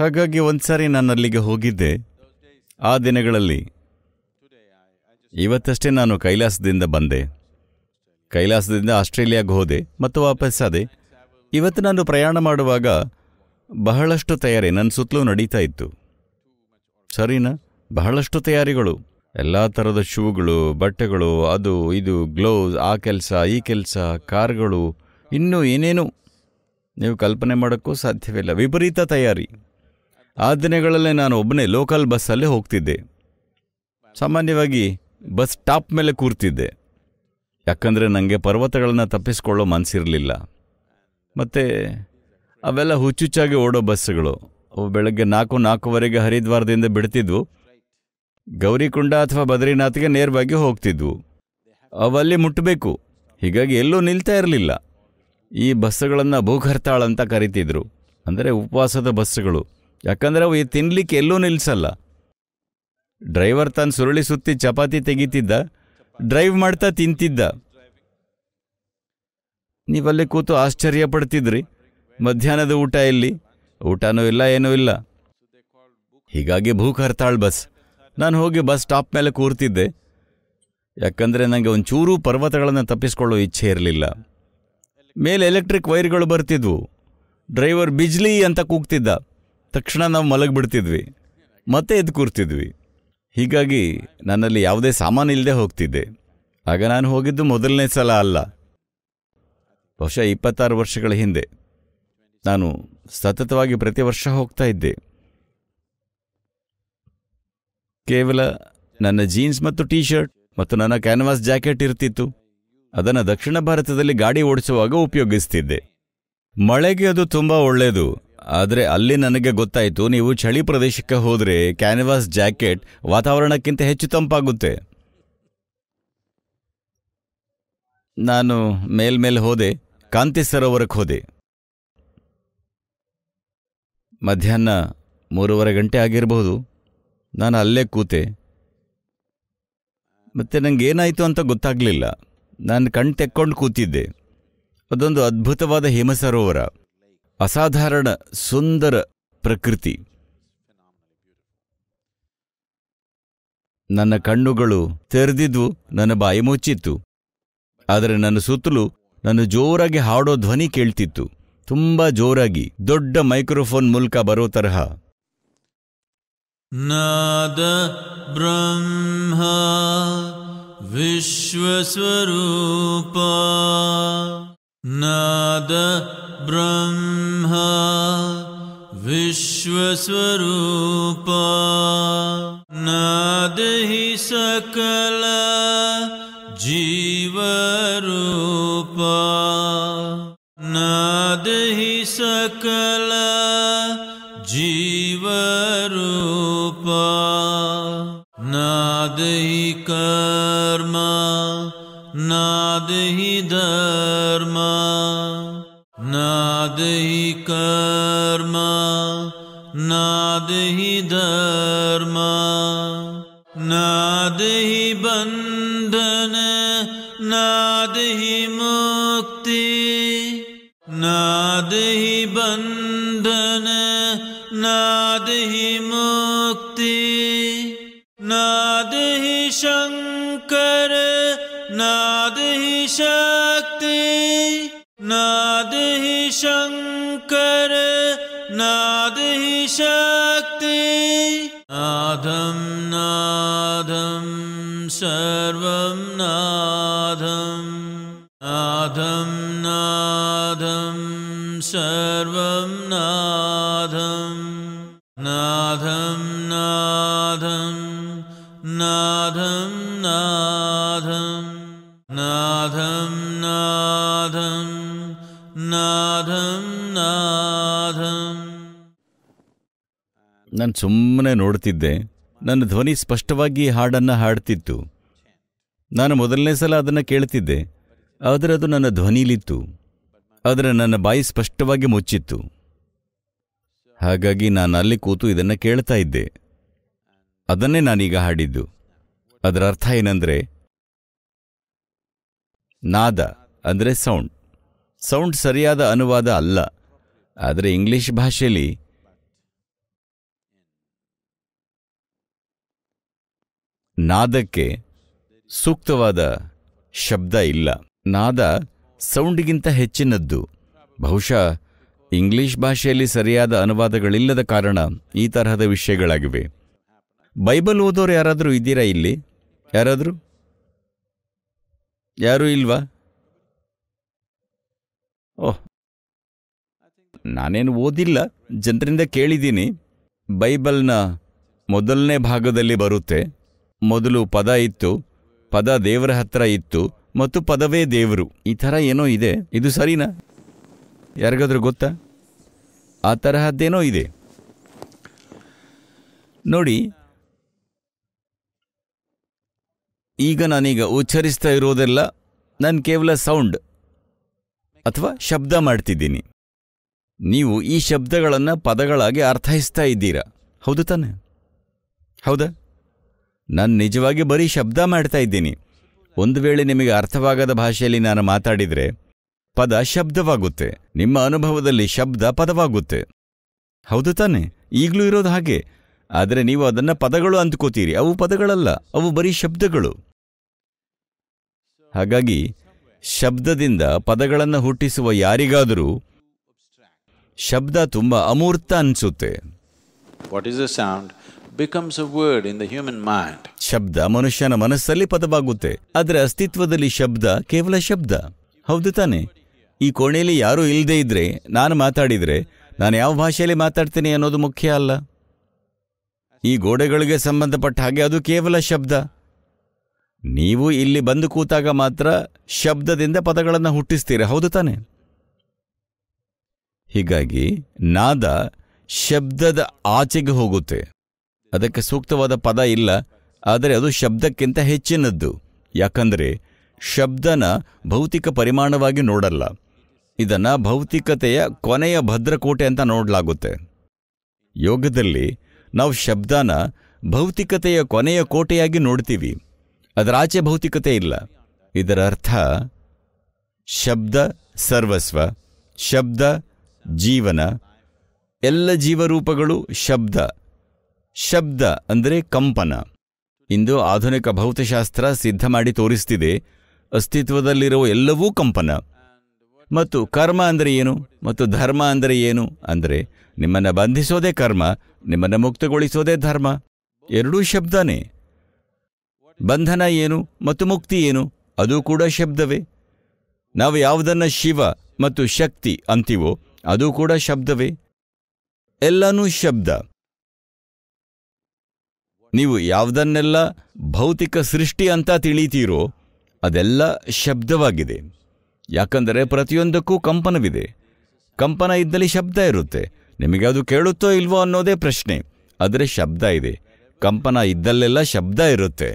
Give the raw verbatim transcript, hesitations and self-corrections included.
ಹಾಗಾಗಿ ಒಂದು ಸಾರಿ ನಾನು ಅಲ್ಲಿಗೆ ಹೋಗಿದ್ದೆ. ಆ ದಿನಗಳಲ್ಲಿ ಇವತ್ತಷ್ಟೇ ನಾನು ಕೈಲಾಸದಿಂದ ಬಂದೆ, ಕೈಲಾಸದಿಂದ ಆಸ್ಟ್ರೇಲಿಯಾಗೆ ಹೋದೆ ಮತ್ತು ವಾಪಸ್ಸಾದೆ. ಇವತ್ತು ನಾನು ಪ್ರಯಾಣ ಮಾಡುವಾಗ ಬಹಳಷ್ಟು ತಯಾರಿ ನನ್ನ ಸುತ್ತಲೂ ನಡೀತಾ ಇತ್ತು, ಸರಿನಾ? ಬಹಳಷ್ಟು ತಯಾರಿಗಳು, ಎಲ್ಲ ಥರದ ಶೂಗಳು, ಬಟ್ಟೆಗಳು, ಅದು ಇದು, ಗ್ಲೌಸ್, ಆ ಕೆಲಸ ಈ ಕೆಲಸ, ಕಾರ್ಗಳು, ಇನ್ನೂ ಏನೇನು ನೀವು ಕಲ್ಪನೆ ಮಾಡೋಕ್ಕೂ ಸಾಧ್ಯವಿಲ್ಲ, ವಿಪರೀತ ತಯಾರಿ. ಆ ದಿನಗಳಲ್ಲೇ ನಾನು ಒಬ್ಬನೇ ಲೋಕಲ್ ಬಸ್ಸಲ್ಲೇ ಹೋಗ್ತಿದ್ದೆ. ಸಾಮಾನ್ಯವಾಗಿ ಬಸ್ ಟಾಪ್ ಮೇಲೆ ಕೂರ್ತಿದ್ದೆ, ಯಾಕಂದರೆ ನನಗೆ ಪರ್ವತಗಳನ್ನು ತಪ್ಪಿಸ್ಕೊಳ್ಳೋ ಮನಸ್ಸಿರಲಿಲ್ಲ. ಮತ್ತು ಅವೆಲ್ಲ ಹುಚ್ಚುಚ್ಚಾಗಿ ಓಡೋ ಬಸ್ಸುಗಳು, ಅವು ಬೆಳಗ್ಗೆ ನಾಲ್ಕು ನಾಲ್ಕುವರೆಗೆ ಹರಿದ್ವಾರದಿಂದ ಬಿಡ್ತಿದ್ವು, ಗೌರಿಕುಂಡ ಅಥವಾ ಬದ್ರಿನಾಥ್ಗೆ ನೇರವಾಗಿ ಹೋಗ್ತಿದ್ವು. ಅವಲ್ಲಿ ಮುಟ್ಟಬೇಕು, ಹೀಗಾಗಿ ಎಲ್ಲೂ ನಿಲ್ತಾ ಇರಲಿಲ್ಲ. ಈ ಬಸ್ಸುಗಳನ್ನು ಭೂಖರ್ತಾಳ ಅಂತ ಕರಿತಿದ್ರು, ಅಂದರೆ ಉಪವಾಸದ ಬಸ್ಸುಗಳು, ಯಾಕಂದರೆ ಅವು ತಿನ್ನಲಿಕ್ಕೆ ಎಲ್ಲೂ ನಿಲ್ಲಿಸಲ್ಲ. ಡ್ರೈವರ್ ತಾನು ಸುರುಳಿ ಸುತ್ತಿ ಚಪಾತಿ ತೆಗಿತಿದ್ದ, ಡ್ರೈವ್ ಮಾಡ್ತಾ ತಿಂತಿದ್ದ. ನೀವಲ್ಲಿ ಕೂತು ಆಶ್ಚರ್ಯ ಪಡ್ತಿದ್ರಿ, ಮಧ್ಯಾಹ್ನದ ಊಟ ಇಲ್ಲಿ, ಊಟನೂ ಇಲ್ಲ, ಏನೂ ಇಲ್ಲ. ಹೀಗಾಗಿ ಭೂಖರ್ತಾಳ್ ಬಸ್. ನಾನು ಹೋಗಿ ಬಸ್ ಸ್ಟಾಪ್ ಮೇಲೆ ಕೂರ್ತಿದ್ದೆ, ಯಾಕಂದರೆ ನನಗೆ ಒಂಚೂರು ಪರ್ವತಗಳನ್ನು ತಪ್ಪಿಸ್ಕೊಳ್ಳೋ ಇಚ್ಛೆ ಇರಲಿಲ್ಲ. ಮೇಲೆ ಎಲೆಕ್ಟ್ರಿಕ್ ವೈರ್ಗಳು ಬರ್ತಿದ್ವು, ಡ್ರೈವರ್ ಬಿಜ್ಲಿ ಅಂತ ಕೂಗ್ತಿದ್ದ, ತಕ್ಷಣ ನಾವು ಮಲಗಿಬಿಡ್ತಿದ್ವಿ, ಮತ್ತೆ ಎದ್ದು ಕೂರ್ತಿದ್ವಿ. ಹೀಗಾಗಿ ನನ್ನಲ್ಲಿ ಯಾವುದೇ ಸಾಮಾನು ಇಲ್ಲದೆ ಹೋಗ್ತಿದ್ದೆ. ಆಗ ನಾನು ಹೋಗಿದ್ದು ಮೊದಲನೇ ಸಲ ಅಲ್ಲ, ಬಹುಶಃ ಇಪ್ಪತ್ತಾರು ವರ್ಷಗಳ ಹಿಂದೆ. ನಾನು ಸತತವಾಗಿ ಪ್ರತಿ ವರ್ಷ ಹೋಗ್ತಾ ಇದ್ದೆ. ಕೇವಲ ನನ್ನ ಜೀನ್ಸ್ ಮತ್ತು ಟೀ ಶರ್ಟ್ ಮತ್ತು ನನ್ನ ಕ್ಯಾನ್ವಾಸ್ ಜಾಕೆಟ್ ಇರ್ತಿತ್ತು. ಅದನ್ನು ದಕ್ಷಿಣ ಭಾರತದಲ್ಲಿ ಗಾಡಿ ಓಡಿಸುವಾಗ ಉಪಯೋಗಿಸ್ತಿದ್ದೆ. ಮಳೆಗೆ ಅದು ತುಂಬ ಒಳ್ಳೆಯದು, ಆದರೆ ಅಲ್ಲಿ ನನಗೆ ಗೊತ್ತಾಯಿತು, ನೀವು ಚಳಿ ಪ್ರದೇಶಕ್ಕೆ ಹೋದರೆ ಕ್ಯಾನ್ವಾಸ್ ಜಾಕೆಟ್ ವಾತಾವರಣಕ್ಕಿಂತ ಹೆಚ್ಚು ತಂಪಾಗುತ್ತೆ. ನಾನು ಮೇಲ್ಮೇಲೆ ಹೋದೆ, ಕಾಂತಿ ಸರೋವರಕ್ಕೆ ಹೋದೆ. ಮಧ್ಯಾಹ್ನ ಮೂರುವರೆ ಗಂಟೆ ಆಗಿರಬಹುದು. ನಾನು ಅಲ್ಲೇ ಕೂತೆ, ಮತ್ತು ನನಗೇನಾಯಿತು ಅಂತ ಗೊತ್ತಾಗಲಿಲ್ಲ. ನಾನು ಕಣ್ ತೆಕ್ಕೊಂಡು ಕೂತಿದ್ದೆ. ಅದೊಂದು ಅದ್ಭುತವಾದ ಹಿಮಸರೋವರ, ಅಸಾಧಾರಣ ಸುಂದರ ಪ್ರಕೃತಿ. ನನ್ನ ಕಣ್ಣುಗಳು ತೆರೆದಿದ್ವು, ನನ್ನ ಬಾಯಿ ಮುಚ್ಚಿತ್ತು, ಆದರೆ ನನ್ನ ಸುತ್ತಲೂ ನಾನು ಜೋರಾಗಿ ಹಾಡೋ ಧ್ವನಿ ಕೇಳ್ತಿತ್ತು, ತುಂಬ ಜೋರಾಗಿ, ದೊಡ್ಡ ಮೈಕ್ರೋಫೋನ್ ಮೂಲಕ ಬರೋ ತರಹ. ನಾದ ಬ್ರಹ್ಮ ವಿಶ್ವಸ್ವರೂಪ, ನಾದ ಬ್ರಹ್ಮ ವಿಶ್ವಸ್ವರೂಪ, ನಾದಹಿ ಸಕಲ ಜೀವರೂಪ, ನಾದಹಿ ಸಕಲ ಜೀವರೂಪ, ನಾದಹಿ ಕರ್ಮ ನಾದಹಿ ಧರ್ಮ, ನಾದಹಿ ಕರ್ಮ ನಾದಹಿ ಧರ್ಮ, ನಾದಹಿ ಬಂಧನ ನಾದಹಿ ಮುಕ್ತಿ, ನಾದಹಿ ಬಂಧನ ನಾದಹಿ ಮುಕ್ತಿ, ನಾದಹಿ ಶಂಕರ ನಾದಹಿ ಶಕ್ತಿ, ನಾದಹಿ ಶಂಕರ ನಾದಹಿ ಶಕ್ತಿ, ನಾದಂ ನಾದಂ ಸರ್ವಂ ನಾದಂ, ನಾದಂ ನಾದಂ ಸರ್ವಂ ನಾದಂ, ನಾದಂ ನಾದಂ ನಾದಂ ನಾದಂ, ನಾದಂ ನಾದಂ ನಾದಂ ನಾದಂ. ನಾನು ಸುಮ್ಮನೆ ನೋಡ್ತಿದ್ದೆ. ನನ್ನ ಧ್ವನಿ ಸ್ಪಷ್ಟವಾಗಿ ಹಾಡನ್ನು ಹಾಡ್ತಿತ್ತು. ನಾನು ಮೊದಲನೇ ಸಲ ಅದನ್ನು ಕೇಳ್ತಿದ್ದೆ, ಆದರೆ ಅದು ನನ್ನ ಧ್ವನಿಲಿತ್ತು, ಆದರೆ ನನ್ನ ಬಾಯಿ ಸ್ಪಷ್ಟವಾಗಿ ಮುಚ್ಚಿತ್ತು. ಹಾಗಾಗಿ ನಾನು ಅಲ್ಲಿ ಕೂತು ಇದನ್ನು ಕೇಳ್ತಾ ಇದ್ದೆ. ಅದನ್ನೇ ನಾನೀಗ ಹಾಡಿದ್ದು. ಅದರ ಅರ್ಥ ಏನಂದರೆ, ನಾದ ಅಂದರೆ ಸೌಂಡ್. ಸೌಂಡ್ ಸರಿಯಾದ ಅನುವಾದ ಅಲ್ಲ, ಆದರೆ ಇಂಗ್ಲಿಷ್ ಭಾಷೆಯಲ್ಲಿ ನಾದಕ್ಕೆ ಸೂಕ್ತವಾದ ಶಬ್ದ ಇಲ್ಲ. ನಾದ ಸೌಂಡಿಗಿಂತ ಹೆಚ್ಚಿನದ್ದು. ಬಹುಶಃ ಇಂಗ್ಲಿಷ್ ಭಾಷೆಯಲ್ಲಿ ಸರಿಯಾದ ಅನುವಾದಗಳಿಲ್ಲದ ಕಾರಣ ಈ ತರಹದ ವಿಷಯಗಳಾಗಿವೆ. ಬೈಬಲ್ ಓದೋರು ಯಾರಾದರೂ ಇದ್ದೀರಾ ಇಲ್ಲಿ? ಯಾರಾದರೂ? ಯಾರೂ ಇಲ್ವಾ? ಓಹ್, ನಾನೇನು ಓದಿಲ್ಲ, ಜನರಿಂದ ಕೇಳಿದ್ದೀನಿ. ಬೈಬಲ್ನ ಮೊದಲನೇ ಭಾಗದಲ್ಲಿ ಬರುತ್ತೆ. ಮೊದಲು ಪದ ಇತ್ತು, ಪದ ದೇವರ ಹತ್ರ ಇತ್ತು ಮತ್ತು ಪದವೇ ದೇವರು. ಈ ಥರ ಏನೋ ಇದೆ. ಇದು ಸರಿನಾ? ಯಾರಿಗಾದರೂ ಗೊತ್ತಾ? ಆ ತರಹದ್ದೇನೋ ಇದೆ. ನೋಡಿ, ಈಗ ನಾನೀಗ ಉಚ್ಚರಿಸ್ತಾ ಇರೋದೆಲ್ಲ ನಾನು ಕೇವಲ ಸೌಂಡ್ ಅಥವಾ ಶಬ್ದ ಮಾಡ್ತಿದ್ದೀನಿ. ನೀವು ಈ ಶಬ್ದಗಳನ್ನು ಪದಗಳಾಗಿ ಅರ್ಥೈಸ್ತಾ ಇದ್ದೀರಾ, ಹೌದು ತಾನೆ? ಹೌದಾ? ನಾನು ನಿಜವಾಗಿ ಬರೀ ಶಬ್ದ ಮಾಡ್ತಾ ಇದ್ದೀನಿ. ಒಂದು ವೇಳೆ ನಿಮಗೆ ಅರ್ಥವಾಗದ ಭಾಷೆಯಲ್ಲಿ ನಾನು ಮಾತಾಡಿದರೆ ಪದ ಶಬ್ದವಾಗುತ್ತೆ. ನಿಮ್ಮ ಅನುಭವದಲ್ಲಿ ಶಬ್ದ ಪದವಾಗುತ್ತೆ, ಹೌದು ತಾನೆ? ಈಗಲೂ ಇರೋದು ಹಾಗೆ. ಆದರೆ ನೀವು ಅದನ್ನು ಪದಗಳು ಅಂದ್ಕೋತೀರಿ. ಅವು ಪದಗಳಲ್ಲ, ಅವು ಬರೀ ಶಬ್ದಗಳು. ಹಾಗಾಗಿ ಶಬ್ದದಿಂದ ಪದಗಳನ್ನು ಹುಟ್ಟಿಸುವ ಯಾರಿಗಾದರೂ ಶಬ್ದ ತುಂಬ ಅಮೂರ್ತ ಅನಿಸುತ್ತೆ. What is a sound becomes a word in the human mind. ಶಬ್ದ ಮನುಷ್ಯನ ಮನಸ್ಸಲ್ಲಿ ಪದವಾಗುತ್ತೆ, ಆದರೆ ಅಸ್ತಿತ್ವದಲ್ಲಿ ಶಬ್ದ ಕೇವಲ ಶಬ್ದ, ಹೌದು ತಾನೆ? ಈ ಕೋಣೆಯಲ್ಲಿ ಯಾರೂ ಇಲ್ಲದೆ ಇದ್ರೆ ನಾನು ಮಾತಾಡಿದರೆ ನಾನು ಯಾವ ಭಾಷೆಯಲ್ಲಿ ಮಾತಾಡ್ತೀನಿ ಅನ್ನೋದು ಮುಖ್ಯ ಅಲ್ಲ. ಈ ಗೋಡೆಗಳಿಗೆ ಸಂಬಂಧಪಟ್ಟ ಹಾಗೆ ಅದು ಕೇವಲ ಶಬ್ದ. ನೀವು ಇಲ್ಲಿ ಬಂದು ಕೂತಾಗ ಮಾತ್ರ ಶಬ್ದದಿಂದ ಪದಗಳನ್ನು ಹುಟ್ಟಿಸ್ತೀರ, ಹೌದು ತಾನೆ? ಹೀಗಾಗಿ ನಾದ ಶಬ್ದದ ಆಚೆಗೆ ಹೋಗುತ್ತೆ. ಅದಕ್ಕೆ ಸೂಕ್ತವಾದ ಪದ ಇಲ್ಲ, ಆದರೆ ಅದು ಶಬ್ದಕ್ಕಿಂತ ಹೆಚ್ಚಿನದ್ದು. ಯಾಕಂದರೆ ಶಬ್ದನ ಭೌತಿಕ ಪರಿಮಾಣವಾಗಿ ನೋಡಲ್ಲ. ಇದನ್ನು ಭೌತಿಕತೆಯ ಕೊನೆಯ ಭದ್ರಕೋಟೆ ಅಂತ ನೋಡಲಾಗುತ್ತೆ. ಯೋಗದಲ್ಲಿ ನಾವು ಶಬ್ದನ ಭೌತಿಕತೆಯ ಕೊನೆಯ ಕೋಟೆಯಾಗಿ ನೋಡ್ತೀವಿ. ಅದರ ಆಚೆ ಭೌತಿಕತೆ ಇಲ್ಲ. ಇದರ ಅರ್ಥ ಶಬ್ದ ಸರ್ವಸ್ವ, ಶಬ್ದ ಜೀವನ, ಎಲ್ಲ ಜೀವರೂಪಗಳು ಶಬ್ದ. ಶಬ್ದ ಅಂದರೆ ಕಂಪನ. ಇಂದು ಆಧುನಿಕ ಭೌತಶಾಸ್ತ್ರ ಸಿದ್ಧ ಮಾಡಿ ತೋರಿಸ್ತಿದೆ, ಅಸ್ತಿತ್ವದಲ್ಲಿರುವ ಎಲ್ಲವೂ ಕಂಪನ. ಮತ್ತು ಕರ್ಮ ಅಂದರೆ ಏನು ಮತ್ತು ಧರ್ಮ ಅಂದರೆ ಏನು ಅಂದರೆ, ನಿಮ್ಮನ್ನು ಬಂಧಿಸೋದೇ ಕರ್ಮ, ನಿಮ್ಮನ್ನು ಮುಕ್ತಗೊಳಿಸೋದೇ ಧರ್ಮ. ಎರಡೂ ಶಬ್ದನೇ. ಬಂಧನ ಏನು ಮತ್ತು ಮುಕ್ತಿ ಏನು, ಅದು ಕೂಡ ಶಬ್ದವೇ. ನಾವು ಯಾವುದನ್ನು ಶಿವ ಮತ್ತು ಶಕ್ತಿ ಅಂತೀವೋ ಅದು ಕೂಡ ಶಬ್ದವೇ. ಎಲ್ಲನೂ ಶಬ್ದ. ನೀವು ಯಾವುದನ್ನೆಲ್ಲ ಭೌತಿಕ ಸೃಷ್ಟಿ ಅಂತ ತಿಳಿತೀರೋ ಅದೆಲ್ಲ ಶಬ್ದವಾಗಿದೆ. ಯಾಕಂದರೆ ಪ್ರತಿಯೊಂದಕ್ಕೂ ಕಂಪನವಿದೆ. ಕಂಪನ ಇದ್ದಲ್ಲಿ ಶಬ್ದ ಇರುತ್ತೆ. ನಿಮಗೆ ಅದು ಕೇಳುತ್ತೋ ಇಲ್ವೋ ಅನ್ನೋದೇ ಪ್ರಶ್ನೆ, ಆದರೆ ಶಬ್ದ ಇದೆ. ಕಂಪನ ಇದ್ದಲ್ಲೆಲ್ಲ ಶಬ್ದ ಇರುತ್ತೆ.